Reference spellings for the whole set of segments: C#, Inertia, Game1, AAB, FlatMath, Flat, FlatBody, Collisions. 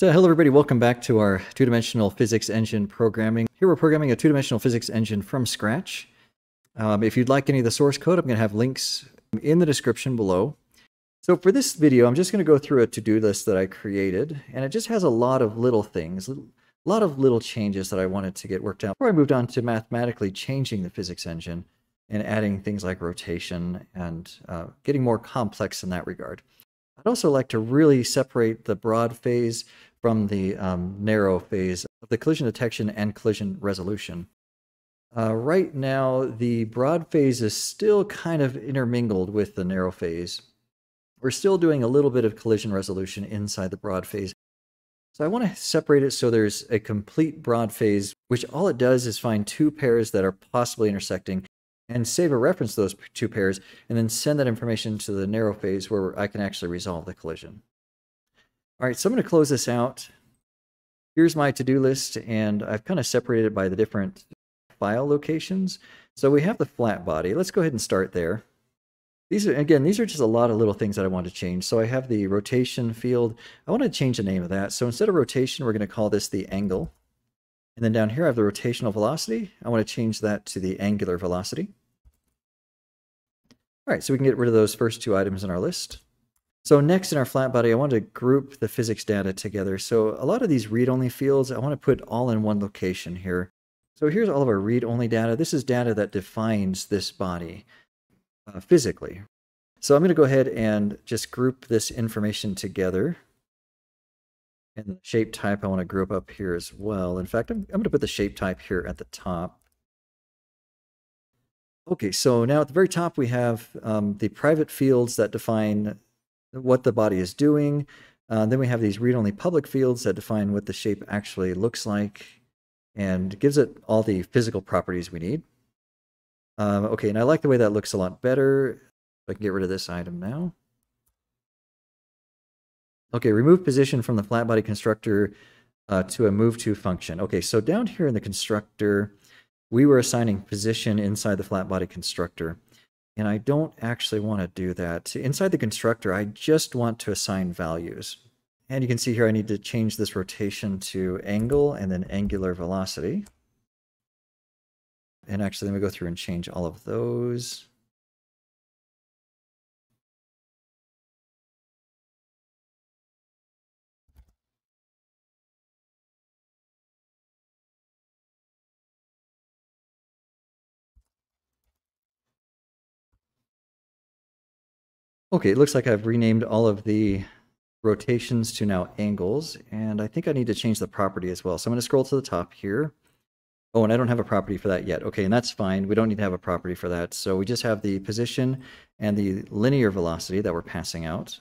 Hello everybody, welcome back to our two-dimensional physics engine programming. Here we're programming a two-dimensional physics engine from scratch. If you'd like any of the source code, I'm going to have links in the description below. So for this video, I'm just going to go through a to-do list that I created, and it just has a lot of little things, a lot of little changes that I wanted to get worked out before I moved on to mathematically changing the physics engine and adding things like rotation and getting more complex in that regard. I'd also like to really separate the broad phase from the narrow phase of the collision detection and collision resolution. Right now, the broad phase is still kind of intermingled with the narrow phase. We're still doing a little bit of collision resolution inside the broad phase. So I want to separate it so there's a complete broad phase, which all it does is find two pairs that are possibly intersecting and save a reference to those two pairs, and then send that information to the narrow phase where I can actually resolve the collision. All right, so I'm going to close this out. Here's my to-do list, and I've kind of separated it by the different file locations. So we have the flat body. Let's go ahead and start there. These are just a lot of little things that I want to change. So I have the rotation field. I want to change the name of that. So instead of rotation, we're going to call this the angle. And then down here, I have the rotational velocity. I want to change that to the angular velocity. All right, so we can get rid of those first two items in our list. So next in our flat body, I want to group the physics data together. So a lot of these read-only fields, I want to put all in one location here. So here's all of our read-only data. This is data that defines this body physically. So I'm going to go ahead and just group this information together. And the shape type I want to group up here as well. In fact, I'm going to put the shape type here at the top. Okay, so now at the very top we have the private fields that define what the body is doing. Then we have these read-only public fields that define what the shape actually looks like and gives it all the physical properties we need. Okay, and I like the way that looks a lot better. I can get rid of this item now. Okay, remove position from the flat body constructor to a move to function. Okay, so down here in the constructor, we were assigning position inside the flat body constructor. And I don't actually want to do that. Inside the constructor, I just want to assign values. And you can see here I need to change this rotation to angle and then angular velocity. And actually, let me go through and change all of those. Okay, it looks like I've renamed all of the rotations to now angles, and I think I need to change the property as well. So I'm going to scroll to the top here. Oh, and I don't have a property for that yet. Okay, and that's fine. We don't need to have a property for that. So we just have the position and the linear velocity that we're passing out.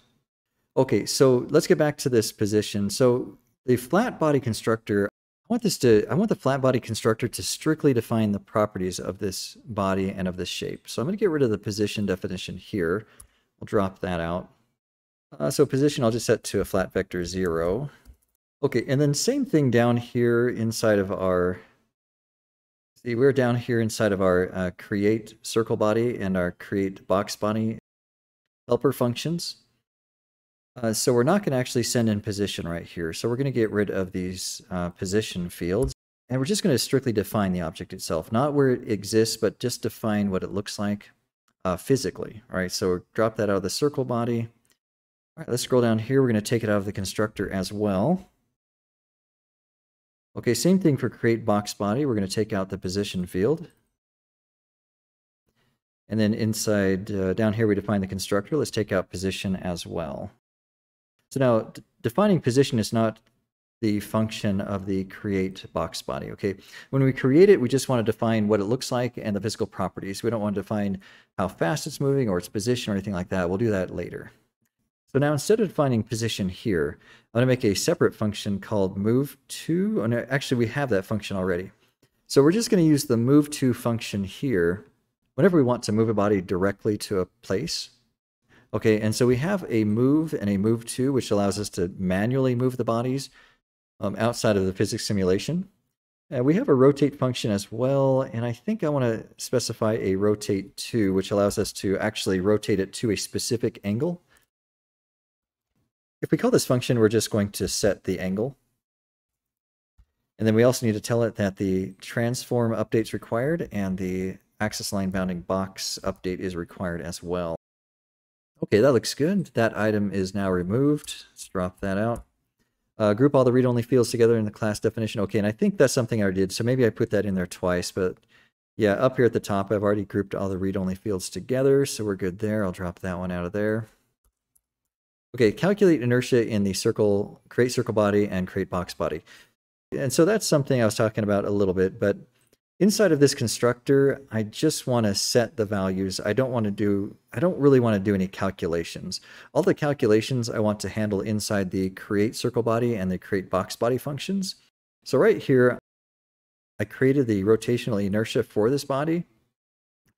Okay, so let's get back to this position. So the flat body constructor, I want the flat body constructor to strictly define the properties of this body and of this shape. So I'm going to get rid of the position definition here. I'll drop that out. So position, I'll just set to a flat vector 0. Okay, and then same thing down here inside of our, see, we're down here inside of our create circle body and our create box body helper functions. So we're not going to actually send in position right here. So we're going to get rid of these position fields, and we're just going to strictly define the object itself, not where it exists, but just define what it looks like. Physically. All right, so drop that out of the circle body. All right, let's scroll down here. We're going to take it out of the constructor as well. Okay, same thing for create box body. We're going to take out the position field. And then inside, down here, we define the constructor. Let's take out position as well. So now defining position is not the function of the create box body. Okay, when we create it, we just want to define what it looks like and the physical properties. We don't want to define how fast it's moving or its position or anything like that. We'll do that later. So now instead of defining position here, I'm going to make a separate function called move to. And actually, we have that function already. So we're just going to use the move to function here whenever we want to move a body directly to a place. Okay, and so we have a move and a move to, which allows us to manually move the bodies outside of the physics simulation. We have a rotate function as well, and I think I want to specify a rotate to, which allows us to actually rotate it to a specific angle. If we call this function, we're just going to set the angle. And then we also need to tell it that the transform update's required and the axis line bounding box update is required as well. Okay, that looks good. That item is now removed. Let's drop that out. Group all the read-only fields together in the class definition. Okay, and I think that's something I already did, so maybe I put that in there twice, but yeah, up here at the top, I've already grouped all the read-only fields together, so we're good there. I'll drop that one out of there. Okay, calculate inertia in the circle, create circle body and create box body. And so that's something I was talking about a little bit, but inside of this constructor, I just want to set the values. I don't really want to do any calculations. All the calculations I want to handle inside the create circle body and the create box body functions. So right here, I created the rotational inertia for this body,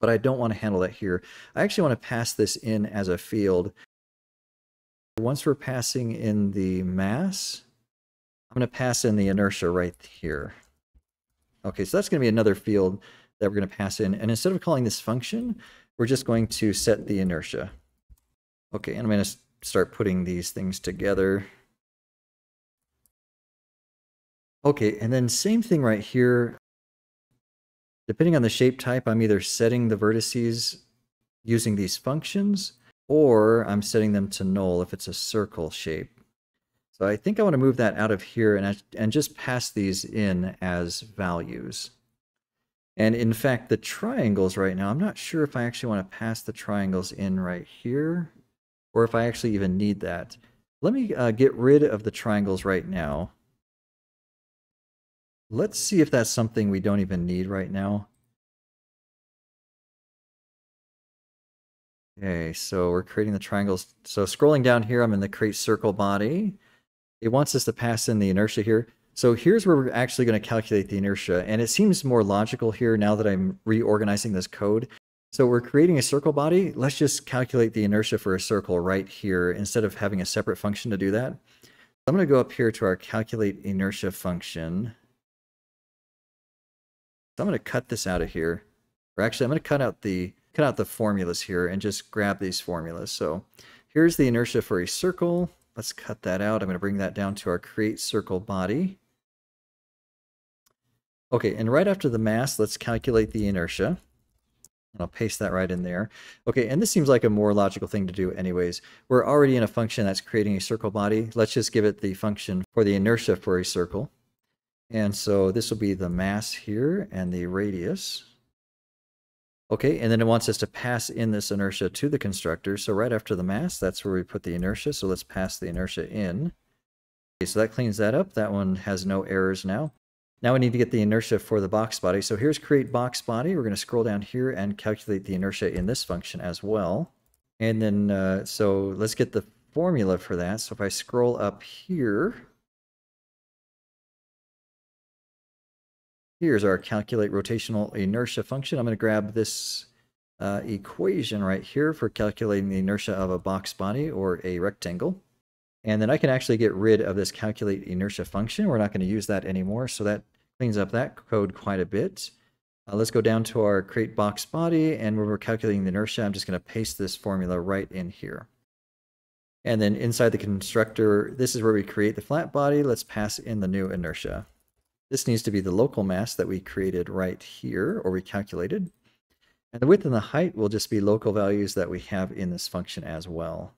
but I don't want to handle that here. I actually want to pass this in as a field. Once we're passing in the mass, I'm going to pass in the inertia right here. Okay, so that's going to be another field that we're going to pass in. And instead of calling this function, we're just going to set the inertia. Okay, and I'm going to start putting these things together. Okay, and then same thing right here. Depending on the shape type, I'm either setting the vertices using these functions, or I'm setting them to null if it's a circle shape. So I think I want to move that out of here and just pass these in as values. And in fact, the triangles right now, I'm not sure if I actually want to pass the triangles in right here, or if I actually even need that. Let me get rid of the triangles right now. Let's see if that's something we don't even need right now. Okay, so we're creating the triangles. So scrolling down here, I'm in the create circle body. It wants us to pass in the inertia here. So here's where we're actually going to calculate the inertia. And it seems more logical here now that I'm reorganizing this code. So we're creating a circle body. Let's just calculate the inertia for a circle right here instead of having a separate function to do that. So I'm going to go up here to our calculate inertia function. So I'm going to cut this out of here. Or actually, I'm going to cut out the formulas here and just grab these formulas. So here's the inertia for a circle. Let's cut that out. I'm going to bring that down to our create circle body. Okay, and right after the mass, let's calculate the inertia. And I'll paste that right in there. Okay, and this seems like a more logical thing to do anyways. We're already in a function that's creating a circle body. Let's just give it the function for the inertia for a circle. And so this will be the mass here and the radius. Okay, and then it wants us to pass in this inertia to the constructor. So right after the mass, that's where we put the inertia. So let's pass the inertia in. Okay, so that cleans that up. That one has no errors now. Now we need to get the inertia for the box body. So here's create box body. We're going to scroll down here and calculate the inertia in this function as well. And then, so let's get the formula for that. So if I scroll up here, here's our calculate rotational inertia function. I'm going to grab this equation right here for calculating the inertia of a box body or a rectangle. And then I can actually get rid of this calculate inertia function. We're not going to use that anymore. So that cleans up that code quite a bit. Let's go down to our create box body. And when we're calculating the inertia, I'm just going to paste this formula right in here. And then inside the constructor, this is where we create the flat body. Let's pass in the new inertia. This needs to be the local mass that we created right here, or we calculated. And the width and the height will just be local values that we have in this function as well.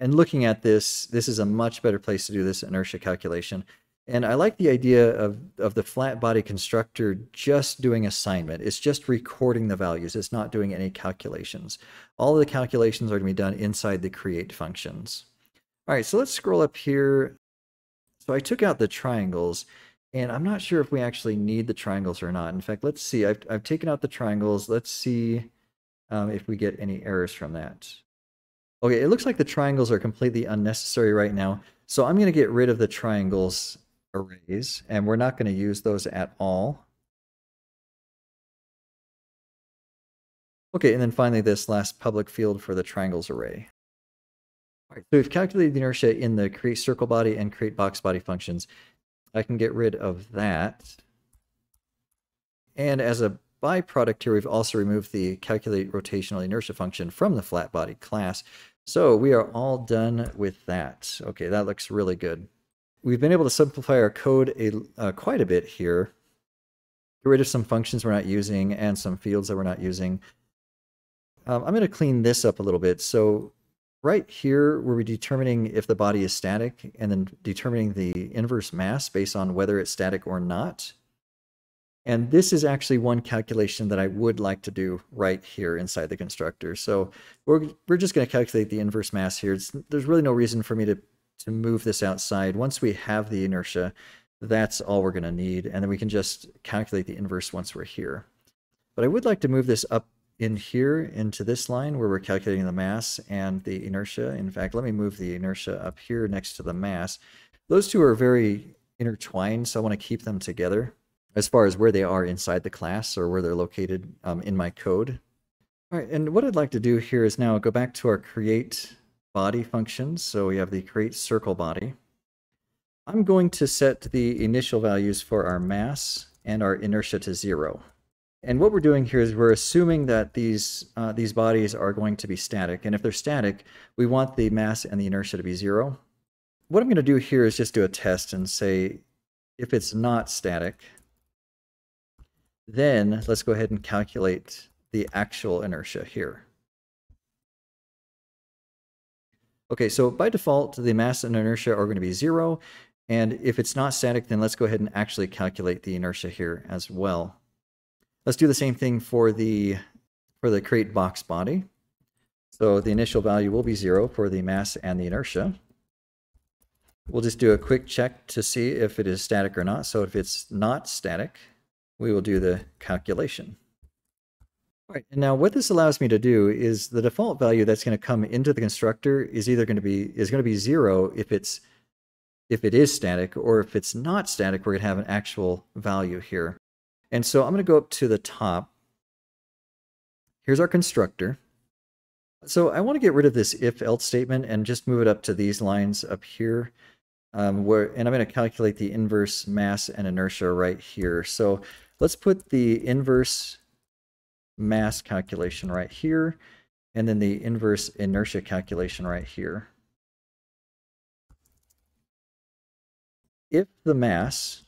And looking at this, this is a much better place to do this inertia calculation. And I like the idea of the flat body constructor just doing assignment. It's just recording the values. It's not doing any calculations. All of the calculations are going to be done inside the create functions. All right, so let's scroll up here. So I took out the triangles, and I'm not sure if we actually need the triangles or not. In fact, let's see. I've taken out the triangles. Let's see if we get any errors from that. Okay, it looks like the triangles are completely unnecessary right now. So I'm going to get rid of the triangles arrays, and we're not going to use those at all. Okay, and then finally this last public field for the triangles array. All right, so we've calculated the inertia in the create circle body and create box body functions. I can get rid of that. And as a byproduct here, we've also removed the calculate rotational inertia function from the flat body class. So we are all done with that. Okay, that looks really good. We've been able to simplify our code quite a bit here. Get rid of some functions we're not using and some fields that we're not using. I'm going to clean this up a little bit. So right here, where we're determining if the body is static and then determining the inverse mass based on whether it's static or not. And this is actually one calculation that I would like to do right here inside the constructor. So we're just going to calculate the inverse mass here. There's really no reason for me to move this outside. Once we have the inertia, that's all we're going to need. And then we can just calculate the inverse once we're here. But I would like to move this up in here into this line where we're calculating the mass and the inertia. In fact, let me move the inertia up here next to the mass. Those two are very intertwined, so I want to keep them together as far as where they are inside the class or where they're located in my code. All right, and what I'd like to do here is now go back to our create body functions. So we have the create circle body. I'm going to set the initial values for our mass and our inertia to 0. And what we're doing here is we're assuming that these bodies are going to be static. And if they're static, we want the mass and the inertia to be 0. What I'm going to do here is just do a test and say, if it's not static, then let's go ahead and calculate the actual inertia here. Okay, so by default, the mass and inertia are going to be 0. And if it's not static, then let's go ahead and actually calculate the inertia here as well. Let's do the same thing for the create box body. So the initial value will be 0 for the mass and the inertia. We'll just do a quick check to see if it is static or not. So if it's not static, we will do the calculation. All right, and now what this allows me to do is the default value that's going to come into the constructor is either going to be 0 if it is static, or if it's not static, we're going to have an actual value here. And so I'm going to go up to the top. Here's our constructor. So I want to get rid of this if-else statement and just move it up to these lines up here. And I'm going to calculate the inverse mass and inertia right here. So let's put the inverse mass calculation right here, and then the inverse inertia calculation right here. If the mass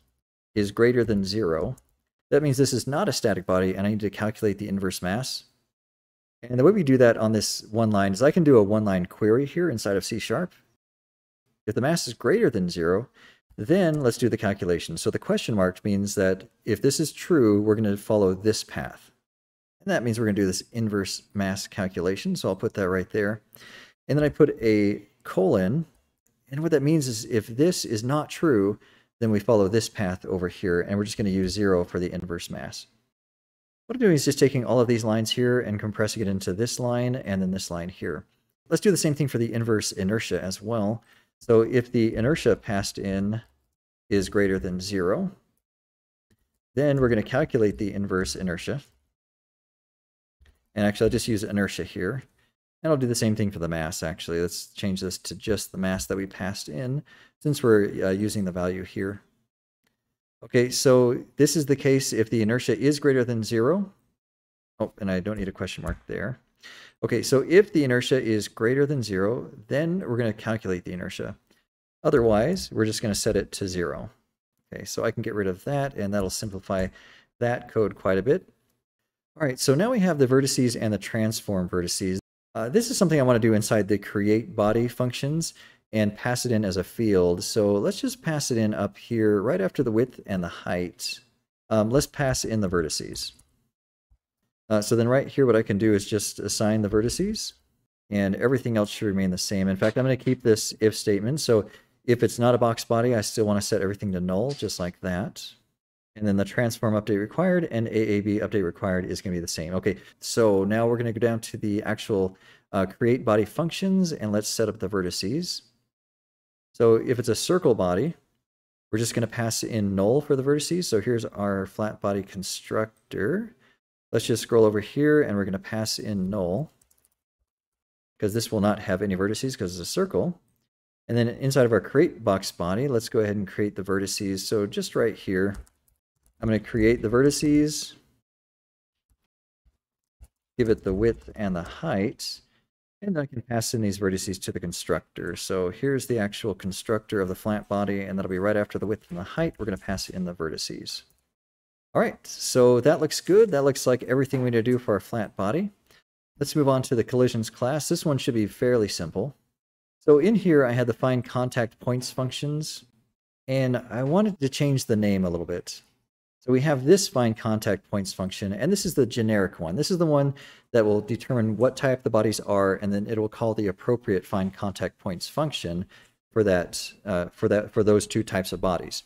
is greater than 0, that means this is not a static body, and I need to calculate the inverse mass. And the way we do that on this one line is I can do a one-line query here inside of c#. If the mass is greater than 0, then let's do the calculation. So the question mark means that if this is true, we're going to follow this path. And that means we're going to do this inverse mass calculation, so I'll put that right there. And then I put a colon, and what that means is if this is not true, then we follow this path over here, and we're just going to use 0 for the inverse mass. What I'm doing is just taking all of these lines here and compressing it into this line and then this line here. Let's do the same thing for the inverse inertia as well. So if the inertia passed in is greater than 0, then we're going to calculate the inverse inertia. And actually, I'll just use inertia here. And I'll do the same thing for the mass, actually. Let's change this to just the mass that we passed in, since we're using the value here. Okay, so this is the case if the inertia is greater than 0. Oh, and I don't need a question mark there. Okay, so if the inertia is greater than 0, then we're going to calculate the inertia. Otherwise, we're just going to set it to 0. Okay, so I can get rid of that, and that'll simplify that code quite a bit. All right, so now we have the vertices and the transform vertices. This is something I want to do inside the create body functions and pass it in as a field. So let's just pass it in up here right after the width and the height. Let's pass in the vertices. So then right here, what I can do is just assign the vertices, and everything else should remain the same. In fact, I'm going to keep this if statement. So if it's not a box body, I still want to set everything to null, just like that. And then the transform update required and AAB update required is going to be the same. Okay, so now we're going to go down to the actual create body functions, and let's set up the vertices. So if it's a circle body, we're just going to pass in null for the vertices. So here's our flat body constructor. Let's just scroll over here, and we're going to pass in null, because this will not have any vertices because it's a circle. And then inside of our create box body, let's go ahead and create the vertices. So just right here, I'm going to create the vertices, give it the width and the height, And I can pass in these vertices to the constructor. So here's the actual constructor of the flat body, and that'll be right after the width and the height. We're going to pass in the vertices. All right, so that looks good. That looks like everything we need to do for our flat body. Let's move on to the collisions class. This one should be fairly simple. So in here, I had the find contact points functions, and I wanted to change the name a little bit. So we have this find contact points function, and this is the generic one. This is the one that will determine what type the bodies are, and then it will call the appropriate find contact points function for that for those two types of bodies.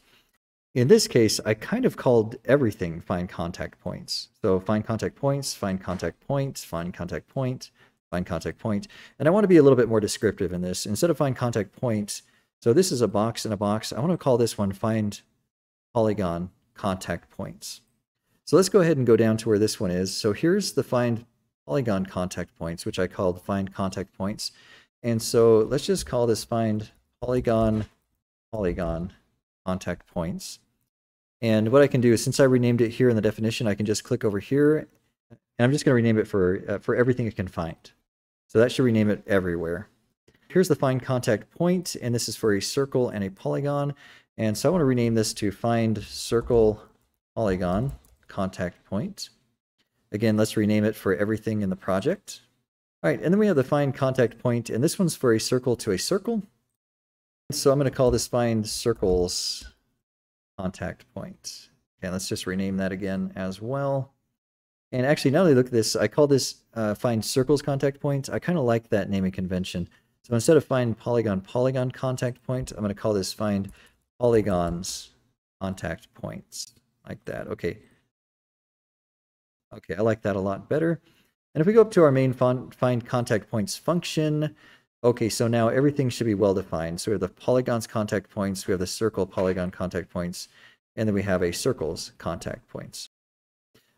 In this case, I kind of called everything find contact points. So find contact points, find contact point, find contact point, find contact point. And I want to be a little bit more descriptive in this. Instead of find contact point, so this is a box and a box. I want to call this one find polygon contact points. So let's go ahead and go down to where this one is. So here's the find polygon contact points, which I called find contact points. And so let's just call this find polygon polygon contact points. And what I can do is, since I renamed it here in the definition, I can just click over here, and I'm just going to rename it for everything it can find. So that should rename it everywhere. Here's the find contact point, and this is for a circle and a polygon. And so I want to rename this to find circle polygon contact point. Again, let's rename it for everything in the project. All right, and then we have the find contact point, and this one's for a circle to a circle. So I'm going to call this find circles contact point. Okay, let's just rename that again as well. And actually, now that I look at this, I call this find circles contact point. I kind of like that naming convention. So instead of find polygon polygon contact point, I'm going to call this find polygons contact points, like that. Okay, I like that a lot better. And if we go up to our main find contact points function, okay, so now everything should be well defined. So we have the polygons contact points, we have the circle polygon contact points, and then we have a circles contact points.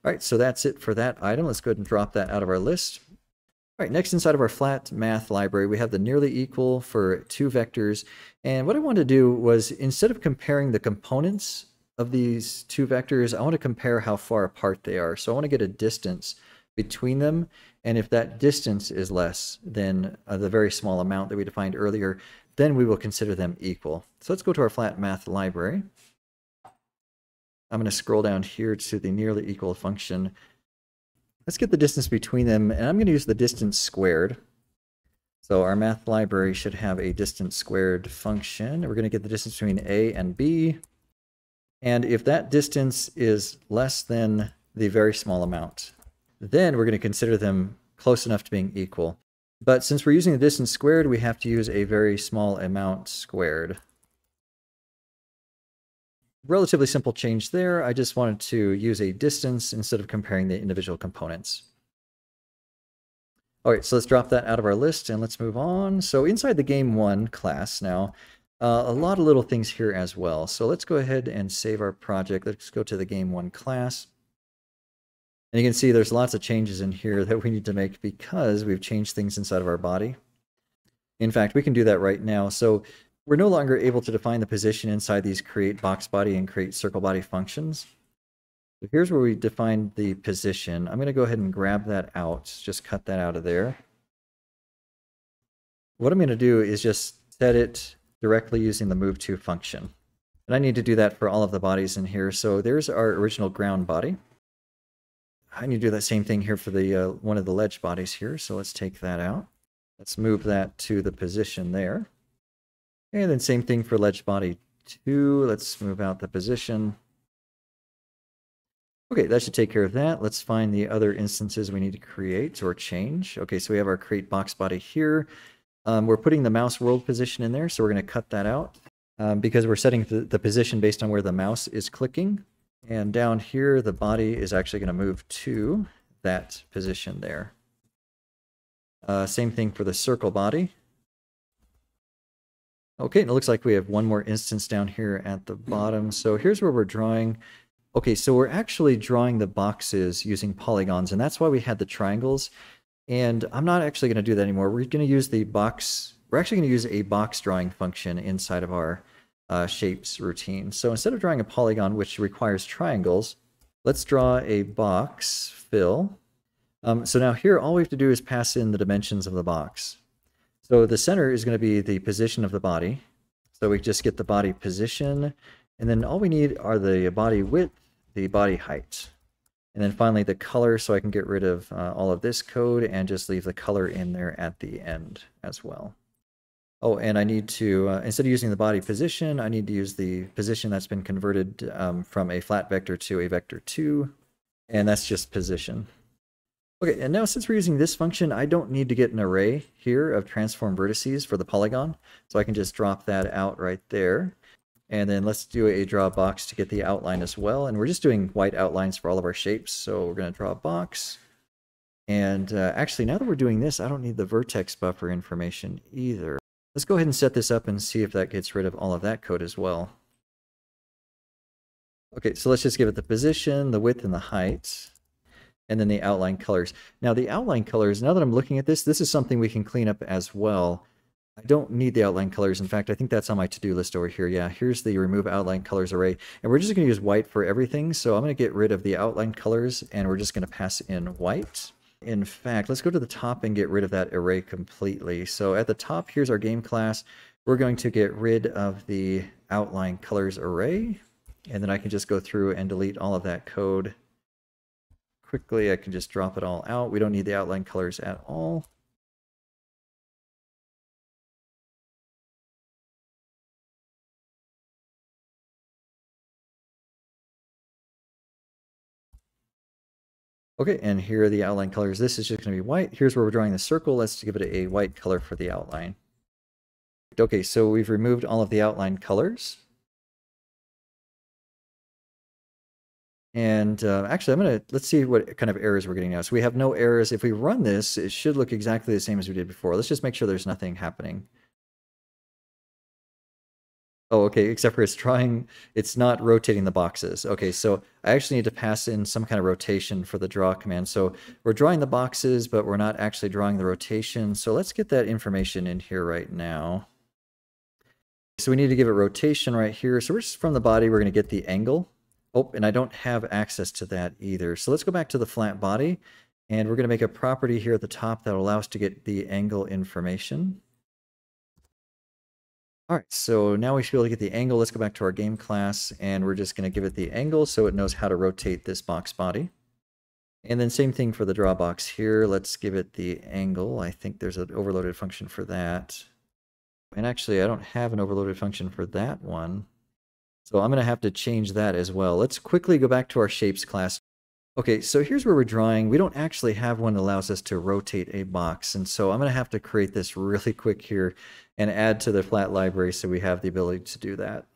All right, so that's it for that item. Let's go ahead and drop that out of our list. All right, next inside of our flat math library, we have the nearly equal for two vectors. And what I wanted to do was, instead of comparing the components of these two vectors, I want to compare how far apart they are. So I want to get a distance between them. And if that distance is less than the very small amount that we defined earlier, then we will consider them equal. So let's go to our flat math library. I'm going to scroll down here to the nearly equal function. Let's get the distance between them, and I'm going to use the distance squared. So our math library should have a distance squared function. We're going to get the distance between A and B. And if that distance is less than the very small amount, then we're going to consider them close enough to being equal. But since we're using the distance squared, we have to use a very small amount squared. Relatively simple change there. I just wanted to use a distance instead of comparing the individual components. All right, so let's drop that out of our list and let's move on. So inside the Game1 class now, a lot of little things here as well. So let's go ahead and save our project. Let's go to the Game1 class. And you can see there's lots of changes in here that we need to make because we've changed things inside of our body. In fact, we can do that right now. So we're no longer able to define the position inside these create box body and create circle body functions. So here's where we defined the position. I'm going to go ahead and grab that out, just cut that out of there. What I'm going to do is just set it directly using the move to function. And I need to do that for all of the bodies in here. So there's our original ground body. I need to do that same thing here for the one of the ledge bodies here. So let's take that out. Let's move that to the position there. And then same thing for ledge body 2. Let's move out the position. Okay, that should take care of that. Let's find the other instances we need to create or change. Okay, so we have our create box body here. We're putting the mouse world position in there, so we're going to cut that out because we're setting the position based on where the mouse is clicking. And down here, the body is actually going to move to that position there. Same thing for the circle body. Okay, and it looks like we have one more instance down here at the bottom. So here's where we're drawing. Okay, so we're actually drawing the boxes using polygons, and that's why we had the triangles. And I'm not actually going to do that anymore. We're going to use the box. We're actually going to use a box drawing function inside of our shapes routine. So instead of drawing a polygon, which requires triangles, let's draw a box fill. So now here, all we have to do is pass in the dimensions of the box. So the center is going to be the position of the body. So we just get the body position, and then all we need are the body width, the body height, and then finally the color, so I can get rid of all of this code and just leave the color in there at the end as well. Oh, and I need to, instead of using the body position, I need to use the position that's been converted from a flat vector to a vector 2, and that's just position. Okay, and now since we're using this function, I don't need to get an array here of transform vertices for the polygon, so I can just drop that out right there. And then let's do a draw box to get the outline as well, and we're just doing white outlines for all of our shapes, so we're going to draw a box. And actually, now that we're doing this, I don't need the vertex buffer information either. Let's go ahead and set this up and see if that gets rid of all of that code as well. Okay, so let's just give it the position, the width, and the height, and then the outline colors. Now the outline colors, now that I'm looking at this, this is something we can clean up as well. I don't need the outline colors. In fact, I think that's on my to-do list over here. Yeah, here's the remove outline colors array. And we're just going to use white for everything. So I'm going to get rid of the outline colors, and we're just going to pass in white. In fact, let's go to the top and get rid of that array completely. So at the top, here's our game class. We're going to get rid of the outline colors array. And then I can just go through and delete all of that code. Quickly, I can just drop it all out. We don't need the outline colors at all. Okay, and here are the outline colors. This is just going to be white. Here's where we're drawing the circle. Let's give it a white color for the outline. Okay, so we've removed all of the outline colors. And actually, let's see what kind of errors we're getting now. So we have no errors. If we run this, it should look exactly the same as we did before. Let's just make sure there's nothing happening. Oh, okay, except for it's not rotating the boxes. Okay, so I actually need to pass in some kind of rotation for the draw command. So we're drawing the boxes, but we're not actually drawing the rotation. So let's get that information in here right now. So we need to give it rotation right here. So we're just from the body, we're going to get the angle. Oh, and I don't have access to that either. So let's go back to the flat body, and we're going to make a property here at the top that will allow us to get the angle information. All right, so now we should be able to get the angle. Let's go back to our game class, and we're just going to give it the angle so it knows how to rotate this box body. And then same thing for the draw box here. Let's give it the angle. I think there's an overloaded function for that. And actually, I don't have an overloaded function for that one. So I'm going to have to change that as well. Let's quickly go back to our shapes class. Okay, so here's where we're drawing. We don't actually have one that allows us to rotate a box. And so I'm going to have to create this really quick here and add to the flat library so we have the ability to do that.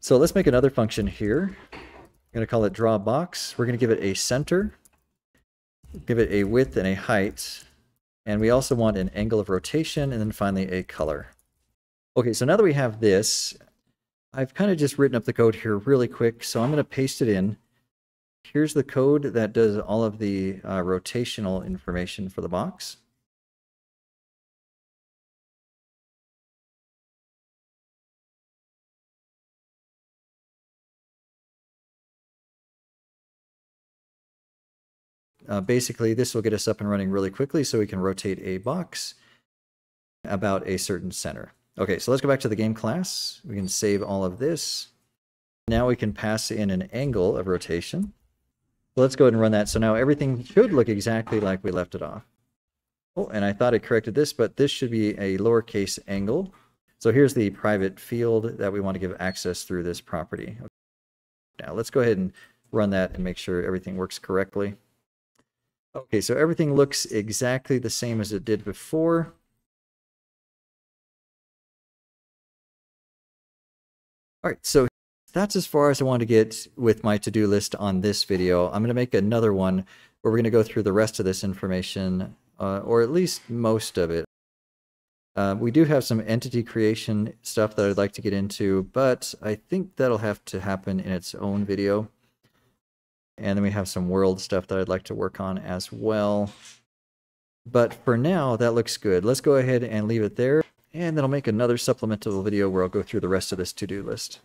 So let's make another function here. I'm going to call it draw box. We're going to give it a center, give it a width and a height. And we also want an angle of rotation, and then finally a color. Okay, so now that we have this, I've kind of just written up the code here really quick, so I'm going to paste it in. Here's the code that does all of the rotational information for the box. Basically, this will get us up and running really quickly so we can rotate a box about a certain center. Okay, so let's go back to the game class. We can save all of this. Now we can pass in an angle of rotation. Let's go ahead and run that. So now everything should look exactly like we left it off. Oh, and I thought I corrected this, but this should be a lowercase angle. So here's the private field that we want to give access through this property. Okay. Now let's go ahead and run that and make sure everything works correctly. Okay, so everything looks exactly the same as it did before. All right, so that's as far as I want to get with my to-do list on this video. I'm going to make another one where we're going to go through the rest of this information, or at least most of it. We do have some entity creation stuff that I'd like to get into, but I think that'll have to happen in its own video. And then we have some world stuff that I'd like to work on as well. But for now, that looks good. Let's go ahead and leave it there. And then I'll make another supplemental video where I'll go through the rest of this to-do list.